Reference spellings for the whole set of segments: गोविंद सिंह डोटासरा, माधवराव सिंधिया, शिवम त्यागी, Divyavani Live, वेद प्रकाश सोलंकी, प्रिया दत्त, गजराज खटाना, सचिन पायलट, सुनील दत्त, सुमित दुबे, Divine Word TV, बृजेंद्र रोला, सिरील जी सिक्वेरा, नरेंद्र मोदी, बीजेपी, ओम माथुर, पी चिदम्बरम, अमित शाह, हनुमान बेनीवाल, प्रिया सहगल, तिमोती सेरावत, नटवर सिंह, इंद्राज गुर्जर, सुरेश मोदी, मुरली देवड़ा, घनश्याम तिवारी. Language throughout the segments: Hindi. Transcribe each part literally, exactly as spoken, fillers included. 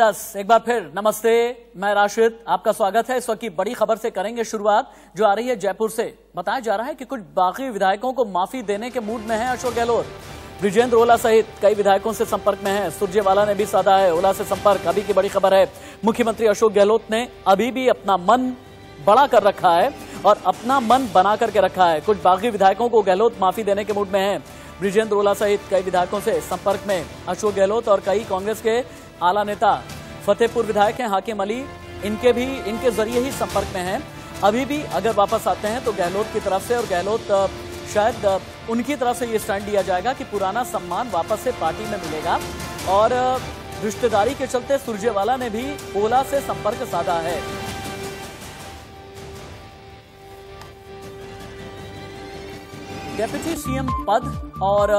दस एक बार फिर नमस्ते, मैं राशिद, आपका स्वागत है। इस वक्त की बड़ी खबर से करेंगे शुरुआत जो आ रही है जयपुर से। बताया जा रहा है कि कुछ बागी विधायकों को माफी देने के मूड में है अशोक गहलोत। बृजेंद्र रोला सहित कई विधायकों से संपर्क में है। सुरजेवाला ने भी साधा है ओला से संपर्क। अभी की बड़ी खबर है, मुख्यमंत्री अशोक गहलोत ने अभी भी अपना मन बड़ा कर रखा है और अपना मन बना करके रखा है। कुछ बागी विधायकों को गहलोत माफी देने के मूड में है। बृजेंद्र रोला सहित कई विधायकों से संपर्क में अशोक गहलोत और कई कांग्रेस के आला नेता। फतेहपुर विधायक हैं हाकिम अली, इनके भी इनके जरिए ही संपर्क में हैं। अभी भी अगर वापस आते हैं तो गहलोत की तरफ से और गहलोत शायद उनकी तरफ से ये स्टैंड लिया जाएगा कि पुराना सम्मान वापस से पार्टी में मिलेगा। और रिश्तेदारी के चलते सुरजेवाला ने भी ओला से संपर्क साधा है। डेप्यूटी सीएम पद और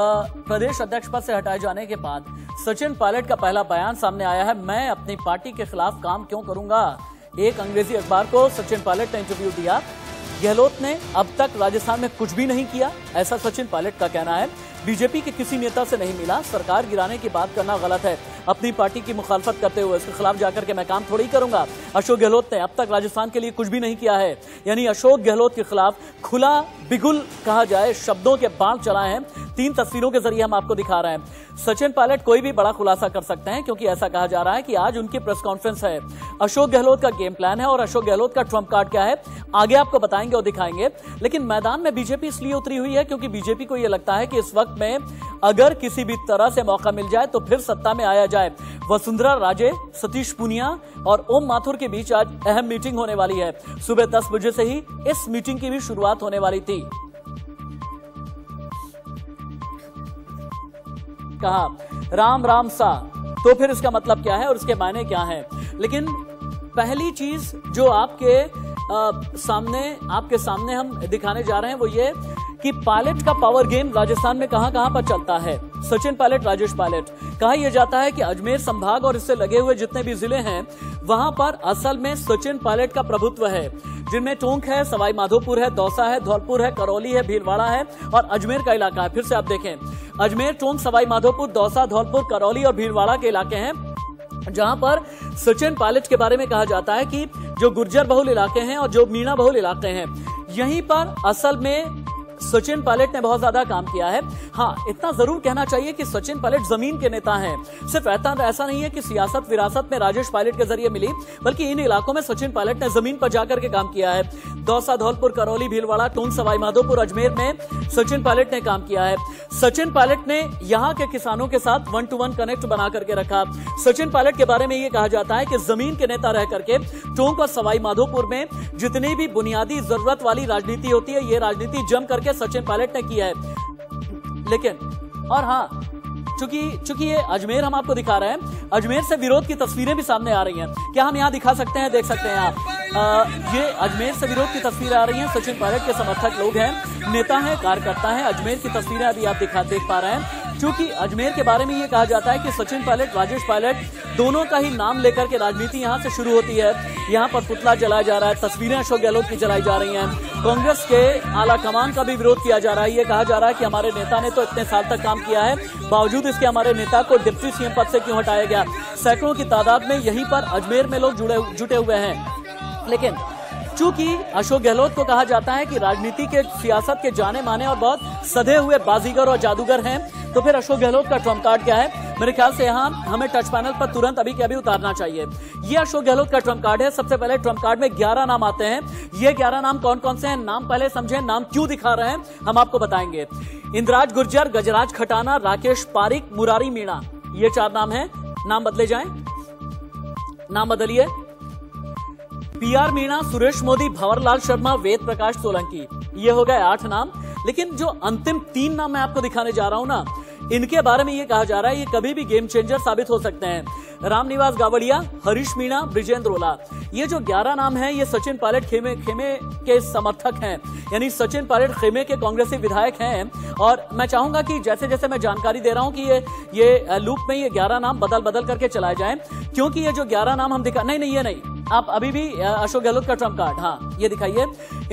प्रदेश अध्यक्ष पद से हटाए जाने के बाद सचिन पायलट का पहला बयान सामने आया है। मैं अपनी पार्टी के खिलाफ काम क्यों करूंगा। एक अंग्रेजी अखबार को सचिन पायलट ने इंटरव्यू दिया। गहलोत ने अब तक राजस्थान में कुछ भी नहीं किया, ऐसा सचिन पायलट का कहना है। बीजेपी के किसी नेता से नहीं मिला। सरकार गिराने की बात करना गलत है। अपनी पार्टी की मुखालफत करते हुए इसके खिलाफ जाकर के मैं काम थोड़ी करूंगा। अशोक गहलोत ने अब तक राजस्थान के लिए कुछ भी नहीं किया है, यानी अशोक गहलोत के खिलाफ खुला बिगुल कहा जाए शब्दों के बाण चलाए हैं। तीन तस्वीरों के जरिए हम आपको दिखा रहे हैं। सचिन पायलट कोई भी बड़ा खुलासा कर सकते हैं क्योंकि ऐसा कहा जा रहा है कि आज उनकी प्रेस कॉन्फ्रेंस है। अशोक गहलोत का गेम प्लान है और अशोक गहलोत का ट्रम्प कार्ड क्या है आगे आपको बताएंगे और दिखाएंगे। लेकिन मैदान में बीजेपी इसलिए उतरी हुई है क्योंकि बीजेपी को यह लगता है कि इस वक्त में अगर किसी भी तरह से मौका मिल जाए तो फिर सत्ता में आया जाए। वसुंधरा राजे, सतीश पुनिया और ओम माथुर के बीच आज अहम मीटिंग होने वाली है। सुबह दस बजे से ही इस मीटिंग की भी शुरुआत होने वाली थी। कहा राम राम सा, तो फिर इसका मतलब क्या है और इसके मायने क्या हैं? लेकिन पहली चीज जो आपके आ, सामने आपके सामने हम दिखाने जा रहे हैं वो ये कि पायलट का पावर गेम राजस्थान में कहां कहां पर चलता है। सचिन पायलट, राजेश पायलट। कहा यह जाता है कि अजमेर संभाग और इससे लगे हुए जितने भी जिले हैं वहां पर असल में सचिन पायलट का प्रभुत्व है, जिनमें टोंक है, सवाई माधोपुर है, दौसा है, धौलपुर है, करौली है, भीलवाड़ा है और अजमेर का इलाका है। फिर से आप देखें, अजमेर, टोंक, सवाई माधोपुर, दौसा, धौलपुर, करौली और भीलवाड़ा के इलाके हैं जहां पर सचिन पायलट के बारे में कहा जाता है कि जो गुर्जर बहुल इलाके हैं और जो मीणा बहुल इलाके हैं, यहीं पर असल में सचिन पायलट ने बहुत ज्यादा काम किया है। हाँ, इतना जरूर कहना चाहिए कि सचिन पायलट जमीन के नेता हैं। सिर्फ ऐसा नहीं है कि सियासत विरासत में राजेश पायलट के जरिए मिली, बल्कि इन इलाकों में सचिन पायलट ने जमीन पर जाकर के काम किया है। दौसा, धौलपुर, करौली, भीलवाड़ा, टोंक, सवाईमाधोपुर, अजमेर में सचिन पायलट ने काम किया है। सचिन पायलट ने यहाँ के किसानों के साथ वन टू वन कनेक्ट बना करके रखा। सचिन पायलट के बारे में यह कहा जाता है कि जमीन के नेता रह करके टोंक और सवाईमाधोपुर में जितनी भी बुनियादी जरूरत वाली राजनीति होती है, ये राजनीति जम करके सचिन पायलट ने किया है। लेकिन और हाँ, चूंकि चूंकि ये अजमेर हम आपको दिखा रहे हैं, अजमेर से विरोध की तस्वीरें भी सामने आ रही हैं। क्या हम यहाँ दिखा सकते हैं, देख सकते हैं आप, ये अजमेर से विरोध की तस्वीरें आ रही हैं। सचिन पायलट के समर्थक लोग हैं, नेता हैं, कार्यकर्ता हैं। अजमेर की तस्वीरें अभी आप दिखा देख पा रहे हैं। क्योंकि अजमेर के बारे में ये कहा जाता है कि सचिन पायलट, राजेश पायलट दोनों का ही नाम लेकर के राजनीति यहाँ से शुरू होती है। यहाँ पर पुतला जलाया जा रहा है, तस्वीरें अशोक गहलोत की जलाई जा रही हैं। कांग्रेस के आला कमान का भी विरोध किया जा रहा है। ये कहा जा रहा है कि हमारे नेता ने तो इतने साल तक काम किया है, बावजूद इसके हमारे नेता को डिप्टी सीएम पद से क्यों हटाया गया। सैकड़ों की तादाद में यहीं पर अजमेर में लोग जुड़े जुटे हुए हैं। लेकिन चूंकि अशोक गहलोत को कहा जाता है कि राजनीति के, सियासत के जाने माने और बहुत सधे हुए बाजीगर और जादूगर हैं, तो फिर अशोक गहलोत का ट्रम्प कार्ड क्या है। मेरे ख्याल से यहाँ हमें टच पैनल पर तुरंत अभी के अभी उतारना चाहिए। ये अशोक गहलोत का ट्रम्प कार्ड है। सबसे पहले ट्रम्प कार्ड में ग्यारह नाम आते हैं। ये ग्यारह नाम कौन कौन से हैं, नाम पहले समझें, नाम क्यों दिखा रहे हैं हम आपको बताएंगे। इंद्राज गुर्जर, गजराज खटाना, राकेश पारिक, मुरारी मीणा, ये चार नाम है। नाम बदले जाए, नाम बदलिए। पी आर मीणा, सुरेश मोदी, भंवरलाल शर्मा, वेद प्रकाश सोलंकी, ये हो गए आठ नाम। लेकिन जो अंतिम तीन नाम मैं आपको दिखाने जा रहा हूं ना, इनके बारे में ये कहा जा रहा है ये कभी भी गेम चेंजर साबित हो सकते हैं। रामनिवास गावड़िया, हरीश मीणा, बृजेंद्र रोला, ये जो ग्यारह नाम हैं ये सचिन पायलट खेमे खेमे के समर्थक हैं, यानी सचिन पायलट खेमे के कांग्रेसी विधायक हैं। और मैं चाहूंगा कि जैसे जैसे मैं जानकारी दे रहा हूं कि ये ये लूप में ये ग्यारह नाम बदल बदल करके चलाए जाए, क्योंकि ये जो ग्यारह नाम हम दिखा नहीं नहीं ये नहीं आप अभी भी अशोक गहलोत का ट्रम्प कार्ड, हाँ ये दिखाइए।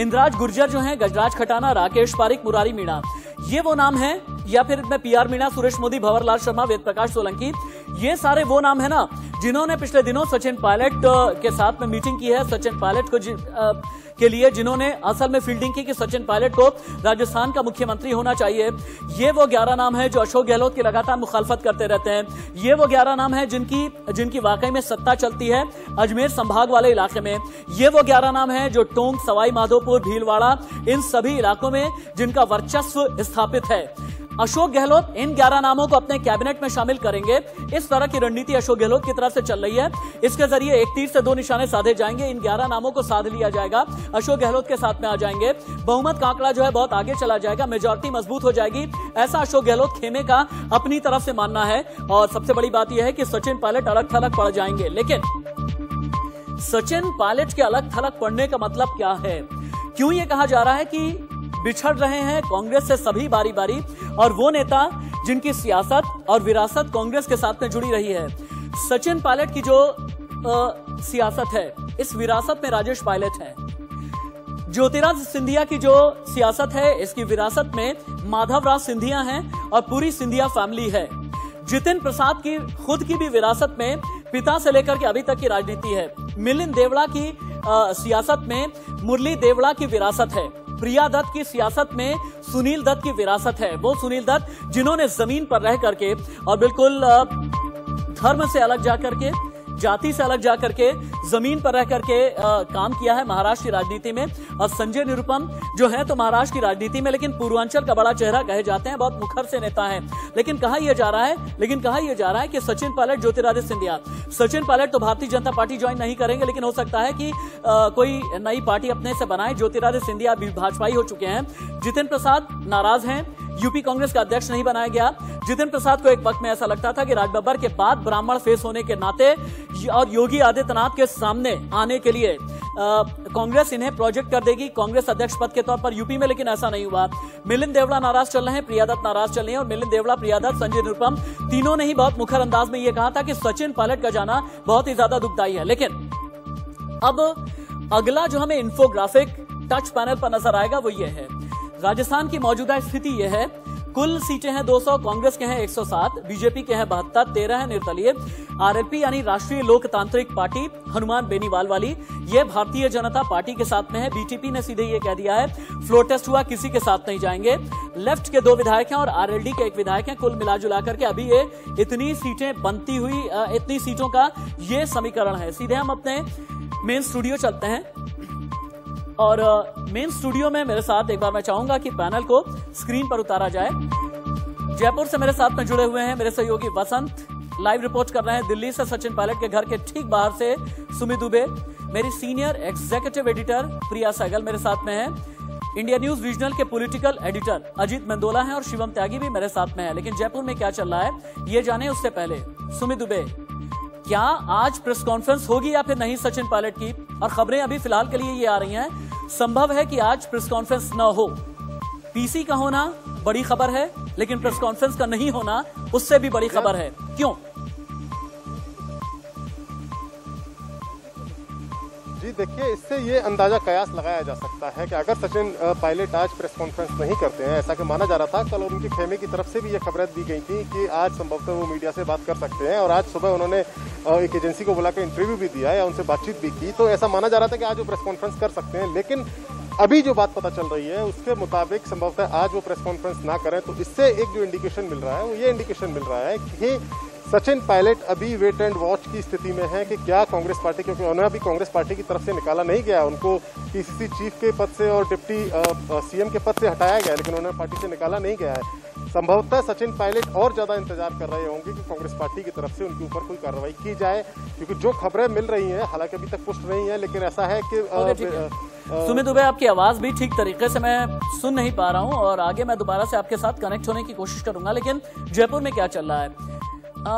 इंद्राज गुर्जर जो है, गजराज खटाना, राकेश पारिक, मुरारी मीणा, ये वो नाम है। या फिर मैं पी आर मीणा, सुरेश मोदी, भंवरलाल शर्मा, वेद प्रकाश सोलंकी, ये सारे वो नाम है ना जिन्होंने पिछले दिनों सचिन पायलट के साथ में मीटिंग की है, सचिन पायलट को आ, के लिए जिन्होंने असल में फील्डिंग की कि सचिन पायलट को राजस्थान का मुख्यमंत्री होना चाहिए। ये वो ग्यारह नाम है जो अशोक गहलोत की लगातार मुखालफत करते रहते हैं। ये वो ग्यारह नाम है जिनकी जिनकी वाकई में सत्ता चलती है अजमेर संभाग वाले इलाके में। ये वो ग्यारह नाम है जो टोंक, सवाई माधोपुर, भीलवाड़ा, इन सभी इलाकों में जिनका वर्चस्व स्थापित है। अशोक गहलोत इन ग्यारह नामों को अपने कैबिनेट में शामिल करेंगे। इस तरह की रणनीति अशोक गहलोत की तरफ से चल रही है। इसके जरिए एक तीर से दो निशाने साधे जाएंगे। इन ग्यारह नामों को साध लिया जाएगा, अशोक गहलोत के साथ में आ जाएंगे। बहुमत का आंकड़ा जो है बहुत आगे चला जाएगा, मेजॉरिटी मजबूत हो जाएगी, ऐसा अशोक गहलोत खेमे का अपनी तरफ से मानना है। और सबसे बड़ी बात यह है कि सचिन पायलट अलग थलग पड़ जाएंगे। लेकिन सचिन पायलट के अलग थलग पड़ने का मतलब क्या है? क्यों ये कहा जा रहा है कि बिछड़ रहे हैं कांग्रेस से सभी बारी बारी, और वो नेता जिनकी सियासत और विरासत कांग्रेस के साथ में जुड़ी रही है। सचिन पायलट की जो आ, सियासत है, इस विरासत में राजेश पायलट है। ज्योतिरादित्य सिंधिया की जो सियासत है, इसकी विरासत में माधवराव सिंधिया हैं और पूरी सिंधिया फैमिली है। जितिन प्रसाद की खुद की भी विरासत में पिता से लेकर के अभी तक की राजनीति है। मिलिंद देवड़ा की आ, सियासत में मुरली देवड़ा की विरासत है। प्रिया दत्त की सियासत में सुनील दत्त की विरासत है। वो सुनील दत्त जिन्होंने जमीन पर रह करके और बिल्कुल धर्म से अलग जा करके, जाति से अलग जा करके, जमीन पर रह करके आ, काम किया है महाराष्ट्र की राजनीति में। और संजय निरुपम जो है तो महाराष्ट्र की राजनीति में लेकिन पूर्वांचल का बड़ा चेहरा कहे जाते हैं, बहुत मुखर से नेता है। लेकिन कहा यह जा रहा है लेकिन कहा यह जा रहा है कि सचिन पायलट, ज्योतिरादित्य सिंधिया, सचिन पायलट तो भारतीय जनता पार्टी ज्वाइन नहीं करेंगे, लेकिन हो सकता है कि आ, कोई नई पार्टी अपने से बनाए। ज्योतिरादित्य सिंधिया अभी भाजपाई हो चुके हैं। जितिन प्रसाद नाराज हैं, यूपी कांग्रेस का अध्यक्ष नहीं बनाया गया। जितिन प्रसाद को एक वक्त में ऐसा लगता था कि राज बब्बर के बाद ब्राह्मण फेस होने के नाते और योगी आदित्यनाथ के सामने आने के लिए कांग्रेस इन्हें प्रोजेक्ट कर देगी कांग्रेस अध्यक्ष पद के तौर पर यूपी में, लेकिन ऐसा नहीं हुआ। मिलिंद देवड़ा नाराज चल रहे हैं, प्रिया दत्त नाराज चल रहे हैं। और मिलिंद देवड़ा, प्रिया दत्त, संजय निरुपम तीनों ने ही बहुत मुखर अंदाज में यह कहा था कि सचिन पायलट का जाना बहुत ही ज्यादा दुखदायी है। लेकिन अब अगला जो हमें इन्फोग्राफिक टच पैनल पर नजर आएगा वो ये है। राजस्थान की मौजूदा स्थिति यह है, कुल सीटें हैं दो सौ, कांग्रेस के हैं एक सौ सात, बीजेपी के हैं बहत्तर, तेरह है निर्दलीय। आरएलपी यानी राष्ट्रीय लोकतांत्रिक पार्टी, हनुमान बेनीवाल वाली, ये भारतीय जनता पार्टी के साथ में है। बीटीपी ने सीधे ये कह दिया है, फ्लोर टेस्ट हुआ, किसी के साथ नहीं जाएंगे। लेफ्ट के दो विधायक हैं और आरएलडी के एक विधायक हैं। कुल मिलाजुला करके अभी ये इतनी सीटें बनती हुई, इतनी सीटों का ये समीकरण है। सीधे हम अपने मेन स्टूडियो चलते हैं और मेन स्टूडियो में मेरे साथ एक बार मैं चाहूंगा कि पैनल को स्क्रीन पर उतारा जाए। जयपुर से मेरे साथ में जुड़े हुए हैं मेरे सहयोगी वसंत, लाइव रिपोर्ट कर रहे हैं दिल्ली से। सचिन पायलट के घर के ठीक बाहर से सुमित दुबे, मेरी senior executive editor प्रिया सहगल मेरे साथ में है। इंडिया न्यूज रीजनल के पॉलिटिकल एडिटर अजित मंडोला है और शिवम त्यागी भी मेरे साथ में है। लेकिन जयपुर में क्या चल रहा है ये जाने उससे पहले, सुमित दुबे, क्या आज प्रेस कॉन्फ्रेंस होगी या फिर नहीं सचिन पायलट की? और खबरें अभी फिलहाल के लिए ये आ रही हैं, संभव है कि आज प्रेस कॉन्फ्रेंस न हो। पीसी का होना बड़ी खबर है, लेकिन प्रेस कॉन्फ्रेंस का नहीं होना उससे भी बड़ी खबर है। क्यों? जी देखिए, इससे ये अंदाजा कयास लगाया जा सकता है कि अगर सचिन पायलट आज प्रेस कॉन्फ्रेंस नहीं करते हैं, ऐसा कि माना जा रहा था, कल उनके खेमे की तरफ से भी ये खबरें दी गई थी कि आज संभवतः वो मीडिया से बात कर सकते हैं। और आज सुबह उन्होंने एक एजेंसी को बुलाकर इंटरव्यू भी दिया या उनसे बातचीत भी की, तो ऐसा माना जा रहा था कि आज वो प्रेस कॉन्फ्रेंस कर सकते हैं। लेकिन अभी जो बात पता चल रही है उसके मुताबिक संभवतः आज वो प्रेस कॉन्फ्रेंस ना करें, तो इससे एक जो इंडिकेशन मिल रहा है वो ये इंडिकेशन मिल रहा है कि सचिन पायलट अभी वेट एंड वॉच की स्थिति में है कि क्या कांग्रेस पार्टी, क्योंकि उन्हें अभी कांग्रेस पार्टी की तरफ से निकाला नहीं गया, उनको पीसीसी चीफ के पद से और डिप्टी सीएम के पद से हटाया गया, लेकिन उन्हें पार्टी से निकाला नहीं गया है। संभवतः सचिन पायलट और ज़्यादा इंतजार कर रहे होंगे कि कांग्रेस पार्टी की तरफ से उनके ऊपर कोई कार्रवाई की जाए, क्योंकि जो खबरें मिल रही हैं, हालांकि अभी तक पुष्ट नहीं है, लेकिन ऐसा है कि सुमित दुबे, आपकी आवाज़ भी ठीक तरीके से मैं सुन नहीं पा रहा हूँ और आगे मैं दोबारा से आपके साथ कनेक्ट होने की कोशिश करूँगा। लेकिन जयपुर में क्या चल रहा है, आ,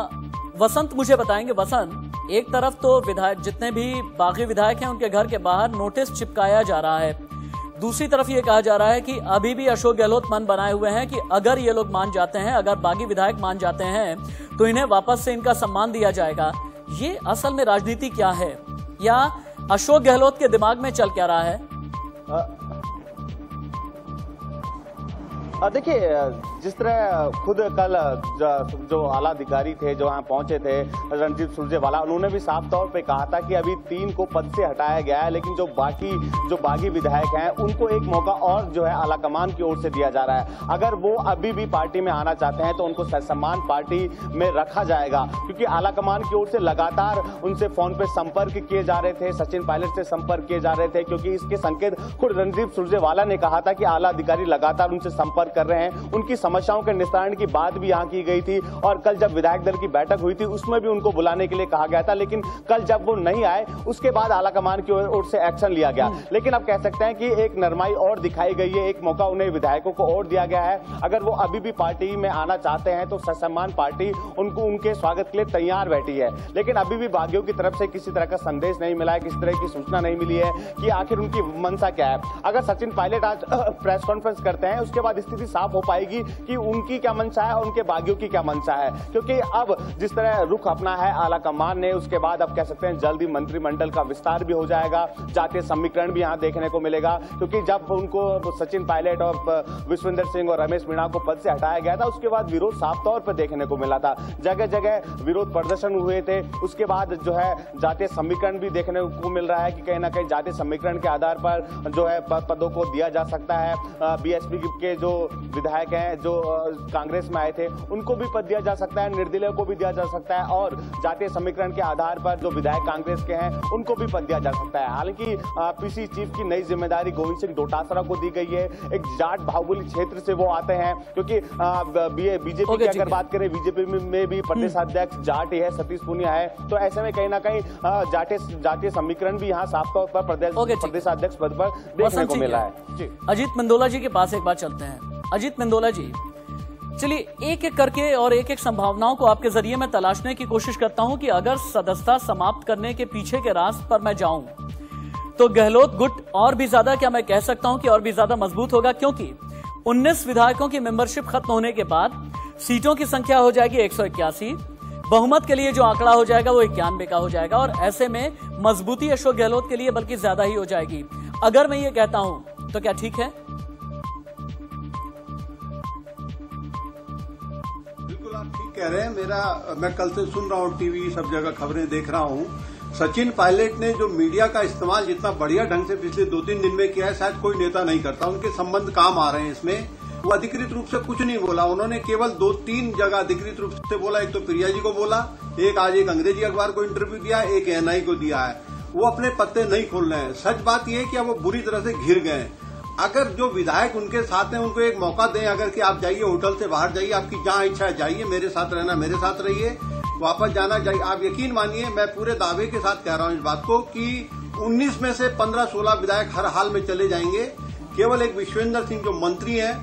वसंत मुझे बताएंगे। वसंत, एक तरफ तो विधायक, जितने भी बागी विधायक हैं उनके घर के बाहर नोटिस चिपकाया जा रहा है, दूसरी तरफ ये कहा जा रहा है कि अभी भी अशोक गहलोत मन बनाए हुए हैं कि अगर ये लोग मान जाते हैं, अगर बागी विधायक मान जाते हैं तो इन्हें वापस से इनका सम्मान दिया जाएगा। ये असल में राजनीति क्या है या अशोक गहलोत के दिमाग में चल क्या रहा है? आ... देखिए जिस तरह खुद कल जो आला अधिकारी थे जो यहाँ पहुंचे थे रणजीत सुरजेवाला, उन्होंने भी साफ तौर पे कहा था कि अभी तीन को पद से हटाया गया है, लेकिन जो बाकी जो बागी विधायक हैं उनको एक मौका और जो है आलाकमान की ओर से दिया जा रहा है। अगर वो अभी भी पार्टी में आना चाहते हैं तो उनको सम्मान पार्टी में रखा जाएगा, क्योंकि आलाकमान की ओर से लगातार उनसे फोन पे संपर्क किए जा रहे थे, सचिन पायलट से संपर्क किए जा रहे थे, क्योंकि इसके संकेत खुद रणदीप सुरजेवाला ने कहा था कि आला अधिकारी लगातार उनसे संपर्क कर रहे हैं। उनकी समस्याओं के निस्तारण की बात भी यहाँ की गई थी और कल जब विधायक दल की बैठक हुई थी उसमें भी उनको बुलाने के लिए कहा गया था, लेकिन कल जब वो नहीं आए उसके बाद आलाकमान की ओर से एक्शन लिया गया। लेकिन अब कह सकते हैं कि एक नरमाई और दिखाई गई है, एक मौका उन्हें विधायकों को और दिया गया है। अगर वो अभी भी पार्टी में आना चाहते हैं तो ससम्मान पार्टी उनको उनके स्वागत के लिए तैयार बैठी है, लेकिन अभी भी बागियों की तरफ से किसी तरह का संदेश नहीं मिला है, किसी तरह की सूचना नहीं मिली है कि आखिर उनकी मंशा क्या है। अगर सचिन पायलट आज प्रेस कॉन्फ्रेंस करते हैं उसके बाद स्थिति साफ हो पाएगी कि उनकी क्या मंशा है और उनके बागियों की क्या मंशा है, क्योंकि अब जिस तरह रुख अपना है आला कमान ने, उसके बाद अब कह सकते हैं जल्दी मंत्रिमंडल का विस्तार भी हो जाएगा, जातीय समीकरण भी यहाँ देखने को मिलेगा। क्योंकि जब उनको सचिन पायलट और विश्वेंद्र सिंह और रमेश मीणा को पद से हटाया गया था उसके बाद विरोध साफ तौर पर देखने को मिला था, जगह जगह विरोध प्रदर्शन हुए थे। उसके बाद जो है जातीय समीकरण भी देखने को मिल रहा है कि कहीं ना कहीं जातीय समीकरण के आधार पर जो है पदों को दिया जा सकता है। बीएसपी के जो विधायक हैं जो कांग्रेस में आए थे उनको भी पद दिया जा सकता है, निर्दलीय को भी दिया जा सकता है, और जातीय समीकरण के आधार पर जो विधायक कांग्रेस के हैं उनको भी पद दिया जा सकता है। हालांकि पीसी चीफ की नई जिम्मेदारी गोविंद सिंह डोटासरा को दी गई है, एक जाट बाहुबली क्षेत्र से वो आते हैं, क्योंकि बीजेपी की अगर बात करें बीजेपी में भी प्रदेश अध्यक्ष जाट है, सतीश पुनिया है, तो ऐसे में कहीं ना कहीं जातीय समीकरण भी यहाँ साफ तौर पर प्रदेश अध्यक्ष पद पर देखने को मिला है। जी अजित मंडोला जी के पास एक बार चलते हैं। अजित मंडोला जी, चलिए एक एक करके और एक एक संभावनाओं को आपके जरिए मैं तलाशने की कोशिश करता हूं कि अगर सदस्यता समाप्त करने के पीछे के रास्ते पर मैं जाऊं तो गहलोत गुट और भी ज्यादा, क्या मैं कह सकता हूं कि और भी ज्यादा मजबूत होगा, क्योंकि उन्नीस विधायकों की मेंबरशिप खत्म होने के बाद सीटों की संख्या हो जाएगी एक सौ इक्यासी, बहुमत के लिए जो आंकड़ा हो जाएगा वो इक्यानवे का हो जाएगा, और ऐसे में मजबूती अशोक गहलोत के लिए बल्कि ज्यादा ही हो जाएगी। अगर मैं ये कहता हूं तो क्या ठीक है? कह रहे हैं, मेरा मैं कल से सुन रहा हूँ, टीवी सब जगह खबरें देख रहा हूँ। सचिन पायलट ने जो मीडिया का इस्तेमाल जितना बढ़िया ढंग से पिछले दो तीन दिन में किया है शायद कोई नेता नहीं करता। उनके संबंध काम आ रहे हैं, इसमें वो अधिकृत रूप से कुछ नहीं बोला। उन्होंने केवल दो तीन जगह अधिकृत रूप से बोला, एक तो प्रिया जी को बोला, एक आज एक अंग्रेजी अखबार को इंटरव्यू दिया, एक एन आई को दिया है। वो अपने पत्ते नहीं खोल रहे हैं। सच बात यह है कि अब वो बुरी तरह से घिर गए हैं। अगर जो विधायक उनके साथ हैं उनको एक मौका दें, अगर कि आप जाइए, होटल से बाहर जाइए, आपकी जहां इच्छा है जाइए, मेरे साथ रहना मेरे साथ रहिए, वापस जाना जाइए। आप यकीन मानिए, मैं पूरे दावे के साथ कह रहा हूं इस बात को कि उन्नीस में से पंद्रह सोलह विधायक हर हाल में चले जाएंगे। केवल एक विश्वेंद्र सिंह जो मंत्री हैं,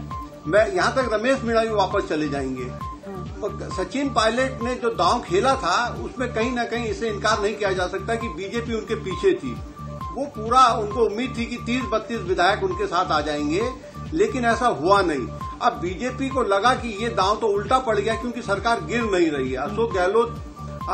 मैं यहाँ तक रमेश मीणा भी वापस चले जाएंगे। सचिन पायलट ने जो दांव खेला था उसमें कहीं ना कहीं इसे इनकार नहीं किया जा सकता कि बीजेपी उनके पीछे थी। वो पूरा उनको उम्मीद थी कि तीस बत्तीस विधायक उनके साथ आ जाएंगे, लेकिन ऐसा हुआ नहीं। अब बीजेपी को लगा कि ये दांव तो उल्टा पड़ गया, क्योंकि सरकार गिर नहीं रही है। अशोक गहलोत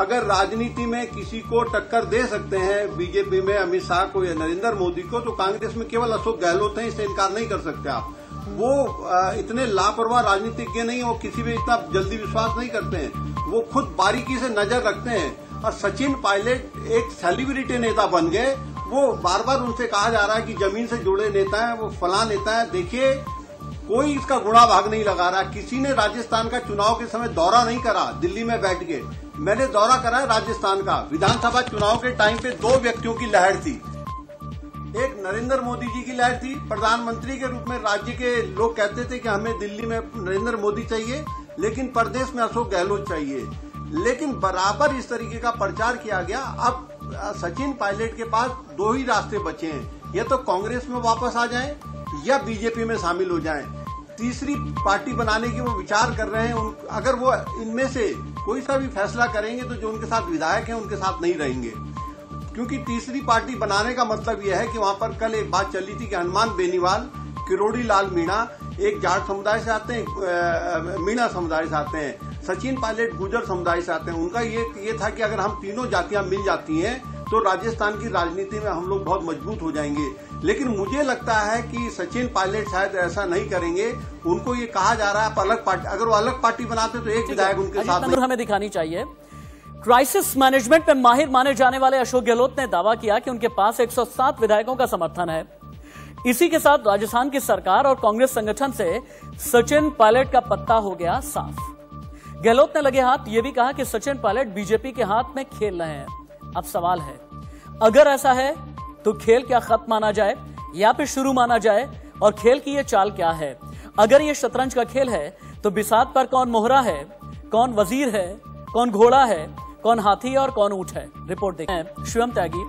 अगर राजनीति में किसी को टक्कर दे सकते हैं, बीजेपी में अमित शाह को या नरेंद्र मोदी को, तो कांग्रेस में केवल अशोक गहलोत हैं, इससे इनकार नहीं कर सकते आप। वो इतने लापरवाह राजनीतिज्ञ नहीं, वो किसी भी इतना जल्दी विश्वास नहीं करते हैं, वो खुद बारीकी से नजर रखते हैं। और सचिन पायलट एक सेलिब्रिटी नेता बन गए। वो बार बार उनसे कहा जा रहा है कि जमीन से जुड़े नेता है, वो फला नेता है। देखिए, कोई इसका गुणा भाग नहीं लगा रहा। किसी ने राजस्थान का चुनाव के समय दौरा नहीं करा, दिल्ली में बैठ के। मैंने दौरा करा है राजस्थान का। विधानसभा चुनाव के टाइम पे दो व्यक्तियों की लहर थी, एक नरेंद्र मोदी जी की लहर थी। प्रधानमंत्री के रूप में राज्य के लोग कहते थे कि हमें दिल्ली में नरेंद्र मोदी चाहिए, लेकिन प्रदेश में अशोक गहलोत चाहिए। लेकिन बराबर इस तरीके का प्रचार किया गया। अब सचिन पायलट के पास दो ही रास्ते बचे हैं, या तो कांग्रेस में वापस आ जाएं या बीजेपी में शामिल हो जाएं। तीसरी पार्टी बनाने की वो विचार कर रहे हैं। उन, अगर वो इनमें से कोई सा भी फैसला करेंगे तो जो उनके साथ विधायक हैं उनके साथ नहीं रहेंगे, क्योंकि तीसरी पार्टी बनाने का मतलब यह है कि वहां पर कल एक बात चली थी कि हनुमान बेनीवाल, किरोड़ी लाल मीणा, एक जाट समुदाय से आते हैं, मीणा समुदाय से आते हैं, सचिन पायलट गुर्जर समुदाय से आते हैं। उनका ये ये था कि अगर हम तीनों जातियां मिल जाती हैं तो राजस्थान की राजनीति में हम लोग बहुत मजबूत हो जाएंगे। लेकिन मुझे लगता है कि सचिन पायलट शायद ऐसा नहीं करेंगे। उनको ये कहा जा रहा है आप अलग पार्टी, अगर वो अलग पार्टी बनाते तो एक विधायक उनके साथ हमें दिखानी चाहिए। क्राइसिस मैनेजमेंट में माहिर माने जाने वाले अशोक गहलोत ने दावा किया कि उनके पास एक सौ सात विधायकों का समर्थन है। इसी के साथ राजस्थान की सरकार और कांग्रेस संगठन से सचिन पायलट का पत्ता हो गया साफ। गहलोत ने लगे हाथ यह भी कहा कि सचिन पायलट बीजेपी के हाथ में खेल रहे हैं। अब सवाल है, अगर ऐसा है तो खेल क्या खत्म माना जाए या फिर शुरू माना जाए, और खेल की यह चाल क्या है? अगर यह शतरंज का खेल है तो बिसात पर कौन मोहरा है, कौन वजीर है, कौन घोड़ा है, कौन हाथी और कौन ऊंट है? रिपोर्ट देखें। शिवम त्यागी।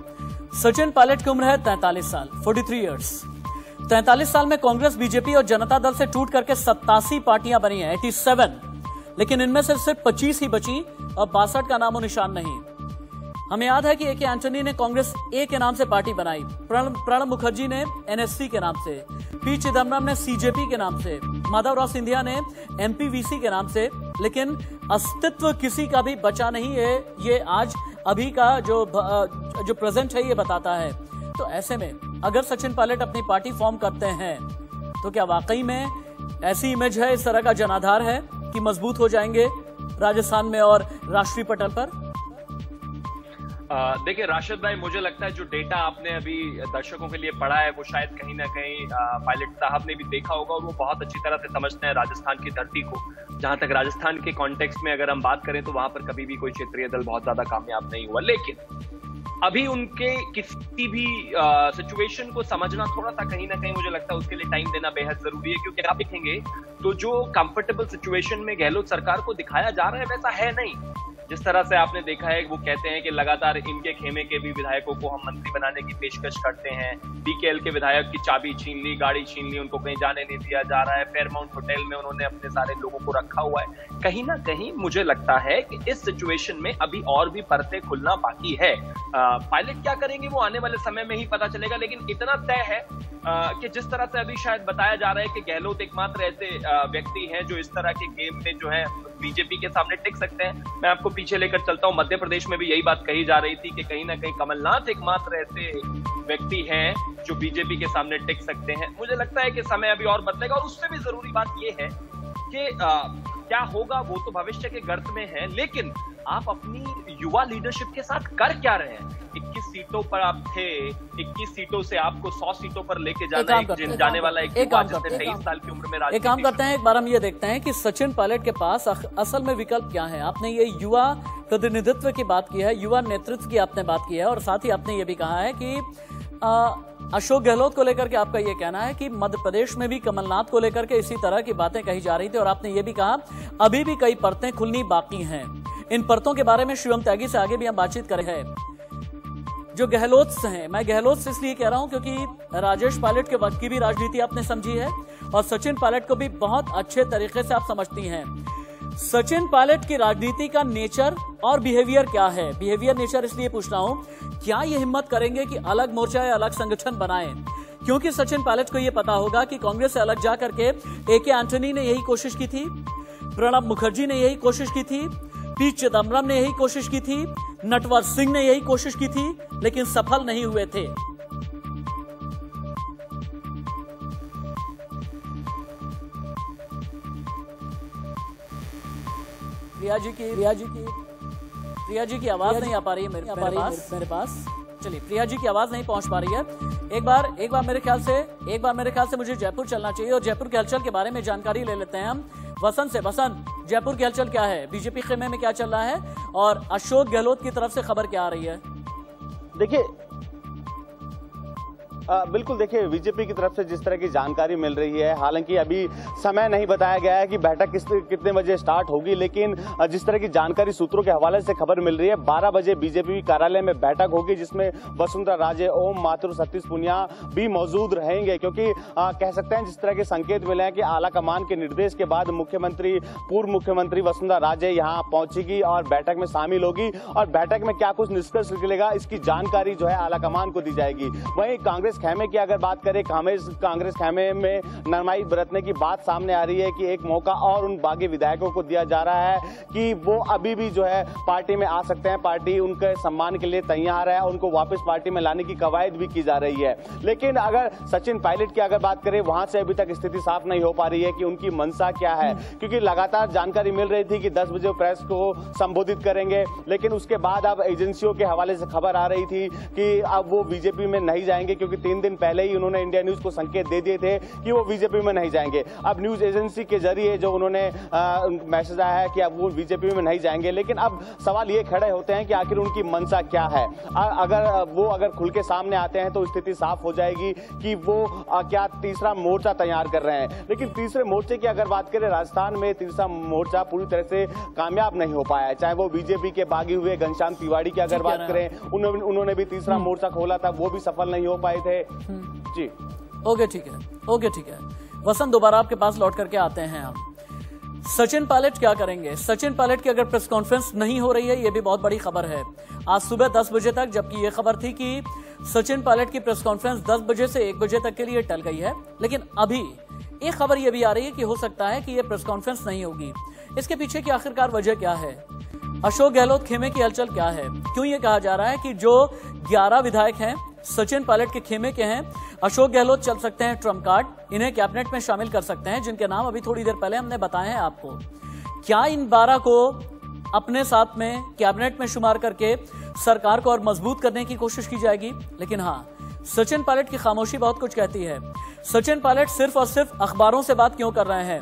सचिन पायलट की उम्र है तैंतालीस साल, फोर्टी थ्री इयर्स। तैंतालीस साल में कांग्रेस, बीजेपी और जनता दल से टूट करके सतासी पार्टियां बनी हैं, सत्तासी, लेकिन इनमें से सिर्फ पच्चीस ही बची और बासठ का नामो निशान नहीं। हमें याद है कि ए के एंटनी ने कांग्रेस ए के नाम से पार्टी बनाई, प्रणब मुखर्जी ने एनएससी के नाम से, पी चिदम्बरम ने सीजेपी के नाम से, माधव राव सिंधिया ने एमपीवीसी के नाम से, लेकिन अस्तित्व किसी का भी बचा नहीं है। ये आज अभी का जो जो प्रेजेंट है ये बताता है। तो ऐसे में अगर सचिन पायलट अपनी पार्टी फॉर्म करते हैं तो क्या वाकई में ऐसी इमेज है, इस तरह का जनाधार है कि मजबूत हो जाएंगे राजस्थान में और राष्ट्रीय पटल पर? देखिए राशिद भाई, मुझे लगता है जो डेटा आपने अभी दर्शकों के लिए पढ़ा है वो शायद कहीं ना कहीं पायलट साहब ने भी देखा होगा और वो बहुत अच्छी तरह से समझते हैं राजस्थान की धरती को। जहां तक राजस्थान के कॉन्टेक्स्ट में अगर हम बात करें तो वहां पर कभी भी कोई क्षेत्रीय दल बहुत ज्यादा कामयाब नहीं हुआ, लेकिन अभी उनके किसी भी सिचुएशन को समझना थोड़ा सा कहीं ना कहीं मुझे लगता है उसके लिए टाइम देना बेहद जरूरी है। क्योंकि आप देखेंगे तो जो कंफर्टेबल सिचुएशन में गहलोत सरकार को दिखाया जा रहा है वैसा है नहीं। जिस तरह से आपने देखा है वो कहते हैं कि लगातार इनके खेमे के भी विधायकों को हम मंत्री बनाने की पेशकश करते हैं, बीकेएल के विधायक की चाबी छीन ली, गाड़ी छीन ली, उनको कहीं जाने नहीं दिया जा रहा है, फेयरमाउंट होटल में उन्होंने अपने सारे लोगों को रखा हुआ है। कहीं ना कहीं मुझे लगता है कि इस सिचुएशन में अभी और भी परतें खुलना बाकी है। पायलट क्या करेंगे वो आने वाले समय में ही पता चलेगा, लेकिन इतना तय है कि जिस तरह से अभी शायद बताया जा रहा है कि गहलोत एकमात्र ऐसे व्यक्ति हैं जो इस तरह के गेम में जो है बीजेपी के सामने टिक सकते हैं। मैं आपको पीछे लेकर चलता हूं, मध्य प्रदेश में भी यही बात कही जा रही थी कि कहीं ना कहीं कमलनाथ एकमात्र ऐसे व्यक्ति हैं जो बीजेपी के सामने टिक सकते हैं। मुझे लगता है कि समय अभी और बदलेगा, और उससे भी जरूरी बात यह है कि क्या होगा वो तो भविष्य के गर्त में है, लेकिन आप अपनी युवा लीडरशिप के साथ कर क्या रहे हैं? इक्कीस सीटों पर आप थे, इक्कीस सीटों से आपको सौ सीटों पर लेके जाना है, जिन जाने वाला एक एक काम करते तेईस साल की उम्र में एक काम करते हैं। एक बार हम ये देखते हैं कि सचिन पायलट के पास असल में विकल्प क्या है। आपने ये युवा प्रतिनिधित्व की बात की है, युवा नेतृत्व की आपने बात की है, और साथ ही आपने ये भी कहा है कि अशोक गहलोत को लेकर के आपका यह कहना है कि मध्य प्रदेश में भी कमलनाथ को लेकर के इसी तरह की बातें कही जा रही थी, और आपने ये भी कहा अभी भी कई परतें खुलनी बाकी हैं। इन परतों के बारे में शिवम त्यागी से आगे भी हम बातचीत कर रहे हैं। जो गहलोत से हैं, मैं गहलोत से इसलिए कह रहा हूं क्योंकि राजेश पायलट के वक्त की भी राजनीति आपने समझी है और सचिन पायलट को भी बहुत अच्छे तरीके से आप समझती हैं। सचिन पायलट की राजनीति का नेचर और बिहेवियर क्या है? बिहेवियर नेचर इसलिए पूछ रहा हूं, क्या ये हिम्मत करेंगे कि अलग मोर्चा या अलग संगठन बनाएं? क्योंकि सचिन पायलट को ये पता होगा कि कांग्रेस से अलग जा करके ए के एंटनी ने यही कोशिश की थी, प्रणब मुखर्जी ने यही कोशिश की थी, पी चिदम्बरम ने यही कोशिश की थी, नटवर सिंह ने यही कोशिश की थी, लेकिन सफल नहीं हुए थे। प्रिया जी की प्रिया जी की प्रिया जी की आवाज नहीं आ पा रही है मेरे, मेरे, मेरे पास मेरे पास चलिए प्रिया जी की आवाज नहीं पहुंच पा रही है। एक बार एक बार मेरे ख्याल से एक बार मेरे ख्याल से मुझे जयपुर चलना चाहिए और जयपुर के हलचल के बारे में जानकारी ले लेते हैं हम वसंत से। वसंत, जयपुर की हलचल क्या है, बीजेपी खेमे में क्या चल रहा है और अशोक गहलोत की तरफ से खबर क्या आ रही है? देखिए आ, बिल्कुल देखिए बीजेपी की तरफ से जिस तरह की जानकारी मिल रही है, हालांकि अभी समय नहीं बताया गया है कि बैठक किस कितने बजे स्टार्ट होगी, लेकिन जिस तरह की जानकारी सूत्रों के हवाले से खबर मिल रही है बारह बजे बीजेपी कार्यालय में बैठक होगी, जिसमें वसुंधरा राजे, ओम माथुर, सतीश पुनिया भी मौजूद रहेंगे। क्योंकि आ, कह सकते हैं जिस तरह के संकेत मिले हैं कि आला कमान के निर्देश के बाद मुख्यमंत्री, पूर्व मुख्यमंत्री वसुंधरा राजे यहाँ पहुंचेगी और बैठक में शामिल होगी, और बैठक में क्या कुछ निष्कर्ष निकलेगा इसकी जानकारी जो है आला कमान को दी जाएगी। वहीं कांग्रेस खेमे की अगर बात करें, कांग्रेस खेमे में नरमाई बरतने की बात सामने आ रही है कि एक मौका और उन बागी विधायकों को दिया जा रहा है कि वो अभी भी जो है पार्टी में आ सकते हैं, पार्टी उनके सम्मान के लिए तैयार है, उनको वापस पार्टी में लाने की कवायद भी की जा रही है। लेकिन अगर सचिन पायलट की अगर बात करें, वहां से अभी तक स्थिति साफ नहीं हो पा रही है कि उनकी मंशा क्या है, क्योंकि लगातार जानकारी मिल रही थी कि दस बजे प्रेस को संबोधित करेंगे, लेकिन उसके बाद अब एजेंसियों के हवाले से खबर आ रही थी कि अब वो बीजेपी में नहीं जाएंगे, क्योंकि तीन दिन पहले ही उन्होंने इंडिया न्यूज को संकेत दे दिए थे कि वो बीजेपी में नहीं जाएंगे। अब न्यूज एजेंसी के जरिए जो उन्होंने मैसेज आया है कि अब वो बीजेपी में नहीं जाएंगे, लेकिन अब सवाल ये खड़े होते हैं कि आखिर उनकी मंशा क्या है। अगर वो अगर खुल के सामने आते हैं तो स्थिति साफ हो जाएगी कि वो क्या तीसरा मोर्चा तैयार कर रहे हैं। लेकिन तीसरे मोर्चे की अगर बात करें, राजस्थान में तीसरा मोर्चा पूरी तरह से कामयाब नहीं हो पाया, चाहे वो बीजेपी के बागी हुए घनश्याम तिवारी की अगर बात करें, उन्होंने उन्होंने भी तीसरा मोर्चा खोला था, वो भी सफल नहीं हो पाए थे। जी ओके ठीक है, ओके ठीक है। वसंत दोबारा आपके पास लौट करके आते हैं। आप सचिन पायलट क्या करेंगे? सचिन पायलट की अगर प्रेस कॉन्फ्रेंस नहीं हो रही है, यह भी बहुत बड़ी खबर है। आज सुबह दस बजे तक, जबकि यह खबर थी कि सचिन पायलट की प्रेस कॉन्फ्रेंस दस बजे से एक बजे तक के लिए टल गई है, लेकिन अभी एक खबर यह भी आ रही है कि हो सकता है कि यह प्रेस कॉन्फ्रेंस नहीं होगी। इसके पीछे की आखिरकार वजह क्या है? अशोक गहलोत खेमे की हलचल क्या है? क्यों ये कहा जा रहा है कि जो ग्यारह विधायक हैं सचिन पायलट के खेमे के हैं, अशोक गहलोत चल सकते हैं ट्रम्प कार्ड, इन्हें कैबिनेट में शामिल कर सकते हैं, जिनके नाम अभी थोड़ी देर पहले हमने बताए हैं आपको। क्या इन बारह को अपने साथ में कैबिनेट में शुमार करके सरकार को और मजबूत करने की कोशिश की जाएगी? लेकिन हाँ, सचिन पायलट की खामोशी बहुत कुछ कहती है। सचिन पायलट सिर्फ और सिर्फ अखबारों से बात क्यों कर रहे हैं?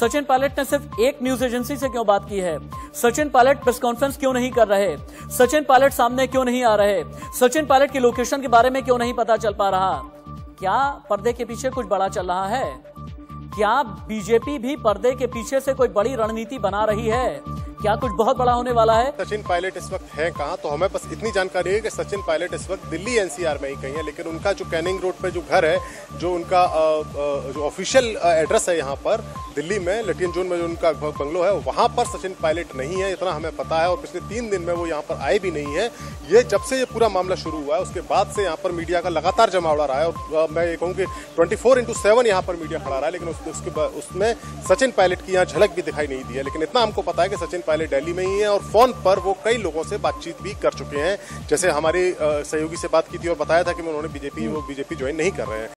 सचिन पायलट ने सिर्फ एक न्यूज एजेंसी से क्यों बात की है? सचिन पायलट प्रेस कॉन्फ्रेंस क्यों नहीं कर रहे? सचिन पायलट सामने क्यों नहीं आ रहे? सचिन पायलट की लोकेशन के बारे में क्यों नहीं पता चल पा रहा? क्या पर्दे के पीछे कुछ बड़ा चल रहा है? क्या बीजेपी भी पर्दे के पीछे से कोई बड़ी रणनीति बना रही है? क्या कुछ बहुत बड़ा होने वाला है? सचिन पायलट इस वक्त है कहाँ, तो हमें बस इतनी जानकारी है कि सचिन पायलट इस वक्त दिल्ली एनसीआर में ही कहीं है, लेकिन उनका जो कैनिंग रोड पे जो घर है, जो उनका जो ऑफिशियल एड्रेस है यहाँ पर दिल्ली में लिटियन जोन में जो उनका बंगलो है, वहाँ पर सचिन पायलट नहीं है, इतना हमें पता है। और पिछले तीन दिन में वो यहाँ पर आए भी नहीं है। ये जब से ये पूरा मामला शुरू हुआ है उसके बाद से यहाँ पर मीडिया का लगातार जमावड़ा रहा है, और मैं ये कहूँ कि ट्वेंटी फोर इंटू सेवन यहाँ पर मीडिया खड़ा रहा है, लेकिन उसमें सचिन पायलट की यहाँ झलक भी दिखाई नहीं दी है। लेकिन इतना हमको पता है कि सचिन पहले दिल्ली में ही है, और फोन पर वो कई लोगों से बातचीत भी कर चुके हैं, जैसे हमारे सहयोगी से बात की थी और बताया था कि उन्होंने बीजेपी वो बीजेपी ज्वाइन नहीं कर रहे हैं।